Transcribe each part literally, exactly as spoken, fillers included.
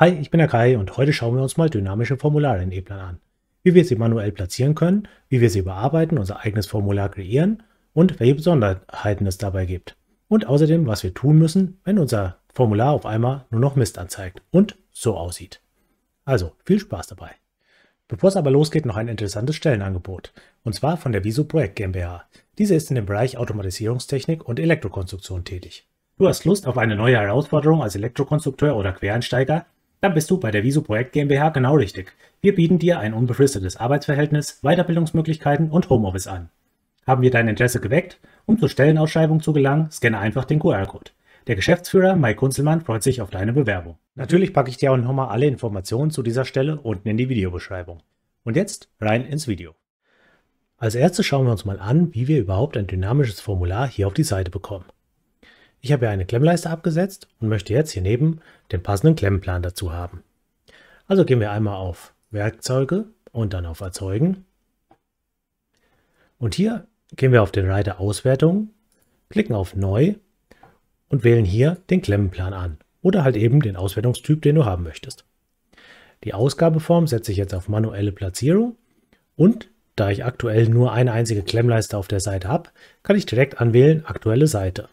Hi, ich bin der Kai und heute schauen wir uns mal dynamische Formulare in E Plan an. Wie wir sie manuell platzieren können, wie wir sie bearbeiten, unser eigenes Formular kreieren und welche Besonderheiten es dabei gibt. Und außerdem, was wir tun müssen, wenn unser Formular auf einmal nur noch Mist anzeigt und so aussieht. Also, viel Spaß dabei! Bevor es aber losgeht, noch ein interessantes Stellenangebot, und zwar von der VISUPROJEKT GmbH. Diese ist in dem Bereich Automatisierungstechnik und Elektrokonstruktion tätig. Du hast Lust auf eine neue Herausforderung als Elektrokonstrukteur oder Quereinsteiger? Dann bist du bei der VISUPROJEKT GmbH genau richtig. Wir bieten dir ein unbefristetes Arbeitsverhältnis, Weiterbildungsmöglichkeiten und Homeoffice an. Haben wir dein Interesse geweckt? Um zur Stellenausschreibung zu gelangen, scanne einfach den Q R-Code. Der Geschäftsführer Mike Kunzelmann freut sich auf deine Bewerbung. Natürlich packe ich dir auch nochmal alle Informationen zu dieser Stelle unten in die Videobeschreibung. Und jetzt rein ins Video. Als erstes schauen wir uns mal an, wie wir überhaupt ein dynamisches Formular hier auf die Seite bekommen. Ich habe hier eine Klemmleiste abgesetzt und möchte jetzt hier neben den passenden Klemmplan dazu haben. Also gehen wir einmal auf Werkzeuge und dann auf Erzeugen. Und hier gehen wir auf den Reiter Auswertung, klicken auf Neu und wählen hier den Klemmplan an oder halt eben den Auswertungstyp, den du haben möchtest. Die Ausgabeform setze ich jetzt auf manuelle Platzierung und da ich aktuell nur eine einzige Klemmleiste auf der Seite habe, kann ich direkt anwählen Aktuelle Seite.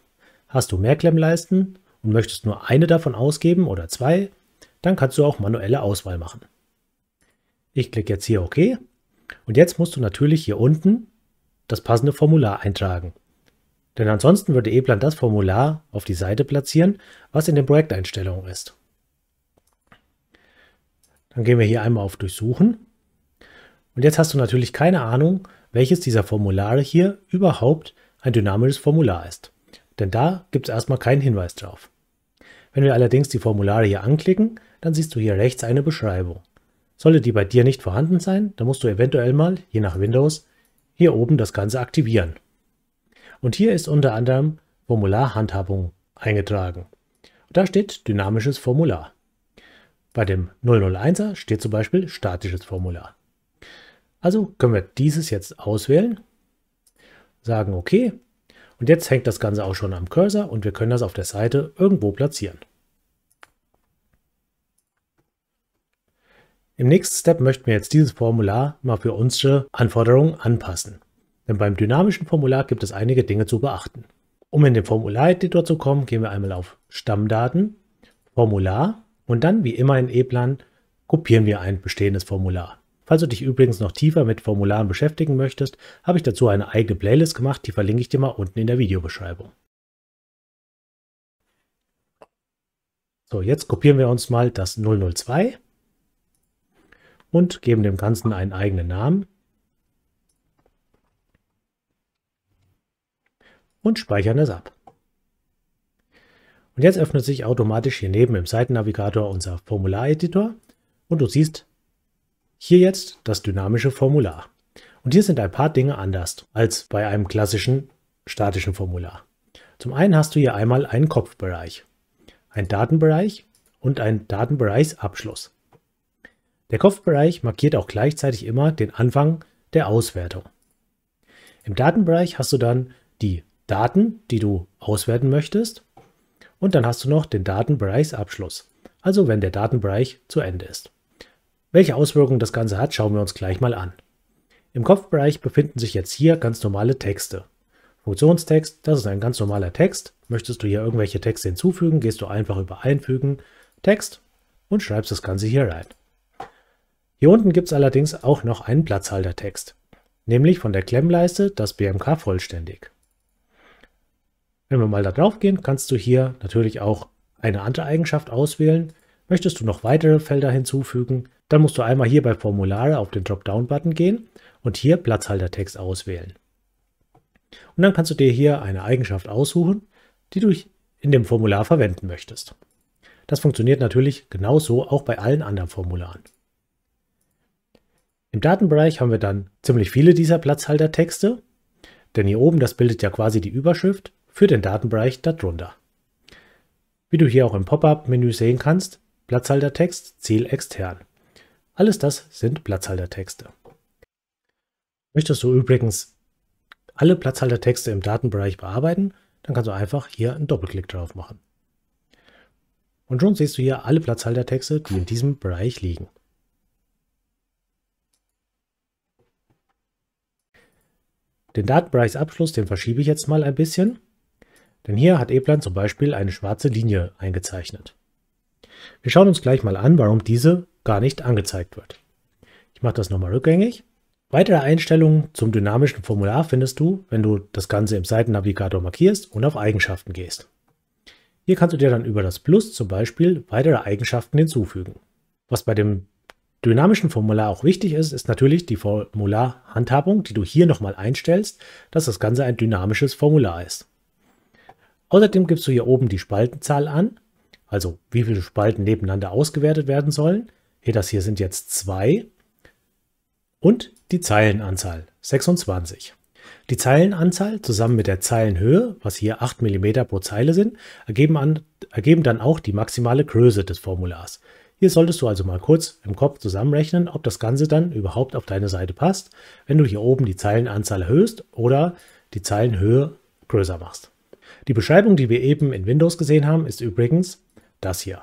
Hast du mehr Klemmleisten und möchtest nur eine davon ausgeben oder zwei, dann kannst du auch manuelle Auswahl machen. Ich klicke jetzt hier OK und jetzt musst du natürlich hier unten das passende Formular eintragen. Denn ansonsten würde E Plan das Formular auf die Seite platzieren, was in den Projekteinstellungen ist. Dann gehen wir hier einmal auf Durchsuchen und jetzt hast du natürlich keine Ahnung, welches dieser Formulare hier überhaupt ein dynamisches Formular ist. Denn da gibt es erstmal keinen Hinweis drauf. Wenn wir allerdings die Formulare hier anklicken, dann siehst du hier rechts eine Beschreibung. Sollte die bei dir nicht vorhanden sein, dann musst du eventuell mal, je nach Windows, hier oben das Ganze aktivieren. Und hier ist unter anderem Formularhandhabung eingetragen. Und da steht dynamisches Formular. Bei dem null null eins er steht zum Beispiel statisches Formular. Also können wir dieses jetzt auswählen, sagen OK. Und jetzt hängt das Ganze auch schon am Cursor und wir können das auf der Seite irgendwo platzieren. Im nächsten Step möchten wir jetzt dieses Formular mal für unsere Anforderungen anpassen. Denn beim dynamischen Formular gibt es einige Dinge zu beachten. Um in den Formulareditor zu kommen, gehen wir einmal auf Stammdaten, Formular und dann, wie immer in E Plan, kopieren wir ein bestehendes Formular. Falls du dich übrigens noch tiefer mit Formularen beschäftigen möchtest, habe ich dazu eine eigene Playlist gemacht, die verlinke ich dir mal unten in der Videobeschreibung. So, jetzt kopieren wir uns mal das null null zwei und geben dem Ganzen einen eigenen Namen und speichern es ab. Und jetzt öffnet sich automatisch hier neben im Seitennavigator unser Formulareditor und du siehst, hier jetzt das dynamische Formular. Und hier sind ein paar Dinge anders als bei einem klassischen statischen Formular. Zum einen hast du hier einmal einen Kopfbereich, einen Datenbereich und einen Datenbereichsabschluss. Der Kopfbereich markiert auch gleichzeitig immer den Anfang der Auswertung. Im Datenbereich hast du dann die Daten, die du auswerten möchtest, und dann hast du noch den Datenbereichsabschluss, also wenn der Datenbereich zu Ende ist. Welche Auswirkungen das Ganze hat, schauen wir uns gleich mal an. Im Kopfbereich befinden sich jetzt hier ganz normale Texte. Funktionstext, das ist ein ganz normaler Text. Möchtest du hier irgendwelche Texte hinzufügen, gehst du einfach über Einfügen, Text und schreibst das Ganze hier rein. Hier unten gibt es allerdings auch noch einen Platzhaltertext, nämlich von der Klemmleiste das B M K vollständig. Wenn wir mal da drauf gehen, kannst du hier natürlich auch eine andere Eigenschaft auswählen. Möchtest du noch weitere Felder hinzufügen, dann musst du einmal hier bei Formulare auf den Dropdown-Button gehen und hier Platzhaltertext auswählen. Und dann kannst du dir hier eine Eigenschaft aussuchen, die du in dem Formular verwenden möchtest. Das funktioniert natürlich genauso auch bei allen anderen Formularen. Im Datenbereich haben wir dann ziemlich viele dieser Platzhaltertexte, denn hier oben, das bildet ja quasi die Überschrift für den Datenbereich darunter. Wie du hier auch im Pop-up-Menü sehen kannst, Platzhaltertext, Ziel extern. Alles das sind Platzhaltertexte. Möchtest du übrigens alle Platzhaltertexte im Datenbereich bearbeiten, dann kannst du einfach hier einen Doppelklick drauf machen. Und schon siehst du hier alle Platzhaltertexte, die in diesem Bereich liegen. Den Datenbereichsabschluss, den verschiebe ich jetzt mal ein bisschen, denn hier hat E Plan zum Beispiel eine schwarze Linie eingezeichnet. Wir schauen uns gleich mal an, warum diese gar nicht angezeigt wird. Ich mache das nochmal rückgängig. Weitere Einstellungen zum dynamischen Formular findest du, wenn du das Ganze im Seitennavigator markierst und auf Eigenschaften gehst. Hier kannst du dir dann über das Plus zum Beispiel weitere Eigenschaften hinzufügen. Was bei dem dynamischen Formular auch wichtig ist, ist natürlich die Formularhandhabung, die du hier nochmal einstellst, dass das Ganze ein dynamisches Formular ist. Außerdem gibst du hier oben die Spaltenzahl an, also wie viele Spalten nebeneinander ausgewertet werden sollen. Hier, das hier sind jetzt zwei. Und die Zeilenanzahl, sechsundzwanzig. Die Zeilenanzahl zusammen mit der Zeilenhöhe, was hier acht Millimeter pro Zeile sind, ergeben, an, ergeben dann auch die maximale Größe des Formulars. Hier solltest du also mal kurz im Kopf zusammenrechnen, ob das Ganze dann überhaupt auf deine Seite passt, wenn du hier oben die Zeilenanzahl erhöhst oder die Zeilenhöhe größer machst. Die Beschreibung, die wir eben in Windows gesehen haben, ist übrigens das hier.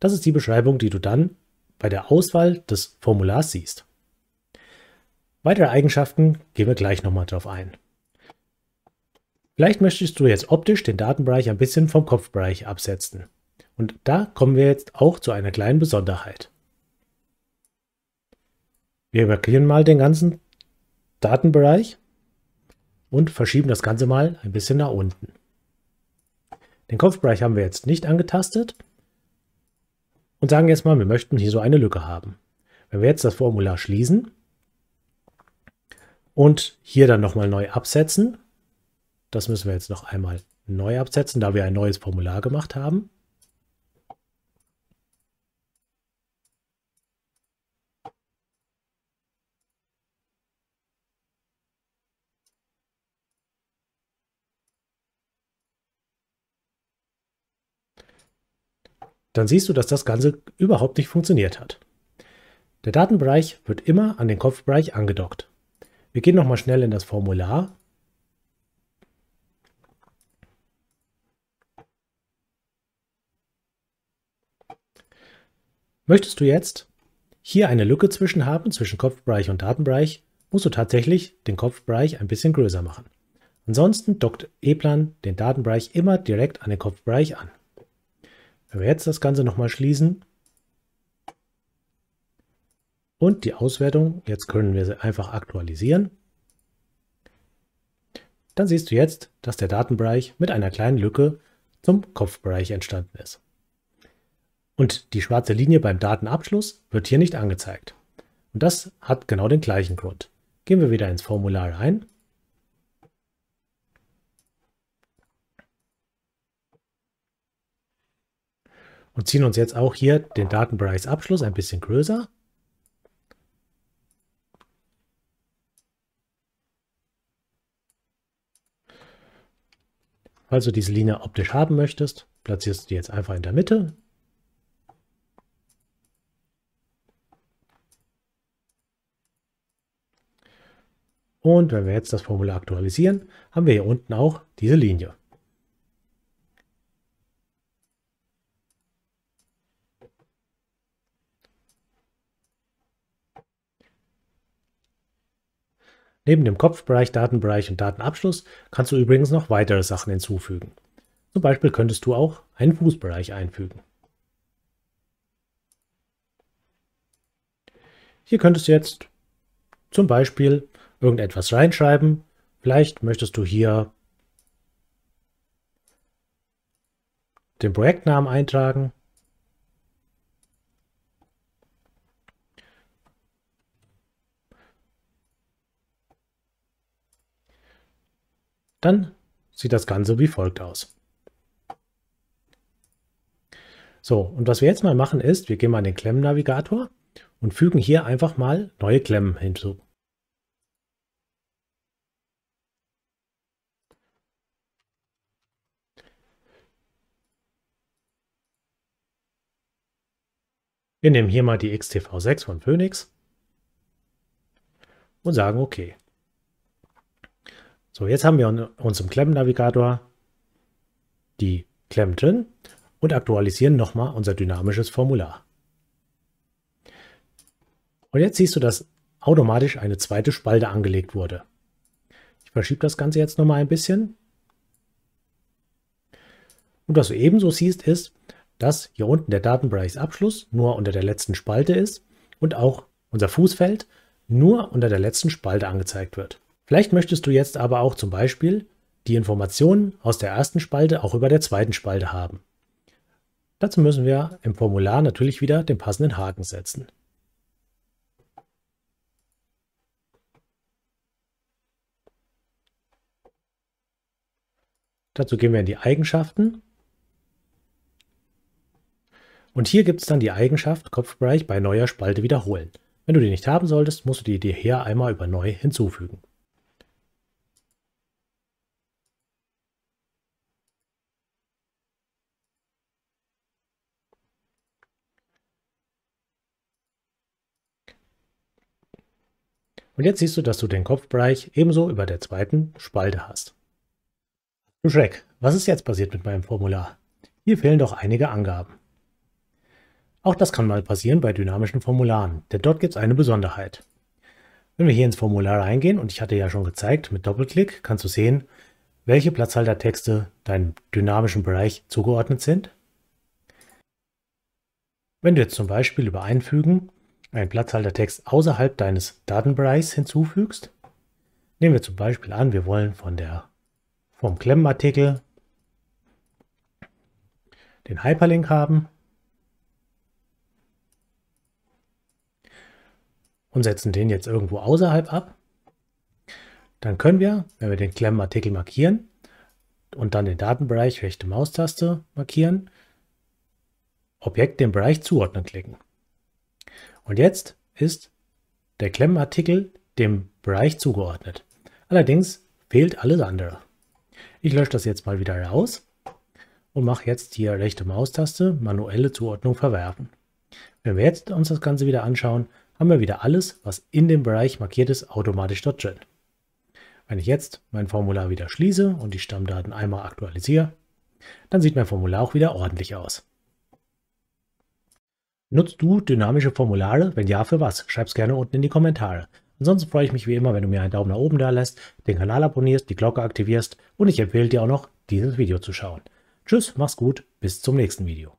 Das ist die Beschreibung, die du dann bei der Auswahl des Formulars siehst. Weitere Eigenschaften gehen wir gleich nochmal drauf ein. Vielleicht möchtest du jetzt optisch den Datenbereich ein bisschen vom Kopfbereich absetzen. Und da kommen wir jetzt auch zu einer kleinen Besonderheit. Wir markieren mal den ganzen Datenbereich und verschieben das Ganze mal ein bisschen nach unten. Den Kopfbereich haben wir jetzt nicht angetastet und sagen jetzt mal, wir möchten hier so eine Lücke haben. Wenn wir jetzt das Formular schließen und hier dann nochmal neu absetzen. Das müssen wir jetzt noch einmal neu absetzen, da wir ein neues Formular gemacht haben. Dann siehst du, dass das Ganze überhaupt nicht funktioniert hat. Der Datenbereich wird immer an den Kopfbereich angedockt. Wir gehen nochmal schnell in das Formular. Möchtest du jetzt hier eine Lücke zwischen haben, zwischen Kopfbereich und Datenbereich, musst du tatsächlich den Kopfbereich ein bisschen größer machen. Ansonsten dockt E Plan den Datenbereich immer direkt an den Kopfbereich an. Wenn wir jetzt das Ganze nochmal schließen und die Auswertung, jetzt können wir sie einfach aktualisieren, dann siehst du jetzt, dass der Datenbereich mit einer kleinen Lücke zum Kopfbereich entstanden ist. Und die schwarze Linie beim Datenabschluss wird hier nicht angezeigt. Und das hat genau den gleichen Grund. Gehen wir wieder ins Formular rein. Und ziehen uns jetzt auch hier den Datenbereichsabschluss ein bisschen größer. Falls du diese Linie optisch haben möchtest, platzierst du die jetzt einfach in der Mitte. Und wenn wir jetzt das Formular aktualisieren, haben wir hier unten auch diese Linie. Neben dem Kopfbereich, Datenbereich und Datenabschluss kannst du übrigens noch weitere Sachen hinzufügen. Zum Beispiel könntest du auch einen Fußbereich einfügen. Hier könntest du jetzt zum Beispiel irgendetwas reinschreiben. Vielleicht möchtest du hier den Projektnamen eintragen. Dann sieht das Ganze wie folgt aus. So, und was wir jetzt mal machen ist, wir gehen mal in den Klemmennavigator und fügen hier einfach mal neue Klemmen hinzu. Wir nehmen hier mal die X T V sechs von Phoenix und sagen okay. So, jetzt haben wir in unserem Klemmennavigator die Klemmen drin und aktualisieren nochmal unser dynamisches Formular. Und jetzt siehst du, dass automatisch eine zweite Spalte angelegt wurde. Ich verschiebe das Ganze jetzt nochmal ein bisschen. Und was du ebenso siehst, ist, dass hier unten der Datenbereichsabschluss nur unter der letzten Spalte ist und auch unser Fußfeld nur unter der letzten Spalte angezeigt wird. Vielleicht möchtest du jetzt aber auch zum Beispiel die Informationen aus der ersten Spalte auch über der zweiten Spalte haben. Dazu müssen wir im Formular natürlich wieder den passenden Haken setzen. Dazu gehen wir in die Eigenschaften. Und hier gibt es dann die Eigenschaft Kopfbereich bei neuer Spalte wiederholen. Wenn du die nicht haben solltest, musst du die dir hier einmal über neu hinzufügen. Und jetzt siehst du, dass du den Kopfbereich ebenso über der zweiten Spalte hast. Du Schreck, was ist jetzt passiert mit meinem Formular? Hier fehlen doch einige Angaben. Auch das kann mal passieren bei dynamischen Formularen, denn dort gibt es eine Besonderheit. Wenn wir hier ins Formular reingehen, und ich hatte ja schon gezeigt, mit Doppelklick kannst du sehen, welche Platzhaltertexte deinem dynamischen Bereich zugeordnet sind. Wenn du jetzt zum Beispiel über Einfügen einen Platzhaltertext außerhalb deines Datenbereichs hinzufügst, nehmen wir zum Beispiel an, wir wollen von der, vom Klemmenartikel den Hyperlink haben, und setzen den jetzt irgendwo außerhalb ab, dann können wir, wenn wir den Klemmenartikel markieren und dann den Datenbereich rechte Maustaste markieren, Objekt dem Bereich zuordnen klicken. Und jetzt ist der Klemmenartikel dem Bereich zugeordnet. Allerdings fehlt alles andere. Ich lösche das jetzt mal wieder raus und mache jetzt hier rechte Maustaste manuelle Zuordnung verwerfen. Wenn wir jetzt uns das Ganze wieder anschauen, haben wir wieder alles, was in dem Bereich markiert ist, automatisch dort drin. Wenn ich jetzt mein Formular wieder schließe und die Stammdaten einmal aktualisiere, dann sieht mein Formular auch wieder ordentlich aus. Nutzt du dynamische Formulare? Wenn ja, für was? Schreib's gerne unten in die Kommentare. Ansonsten freue ich mich wie immer, wenn du mir einen Daumen nach oben da lässt, den Kanal abonnierst, die Glocke aktivierst und ich empfehle dir auch noch, dieses Video zu schauen. Tschüss, mach's gut, bis zum nächsten Video.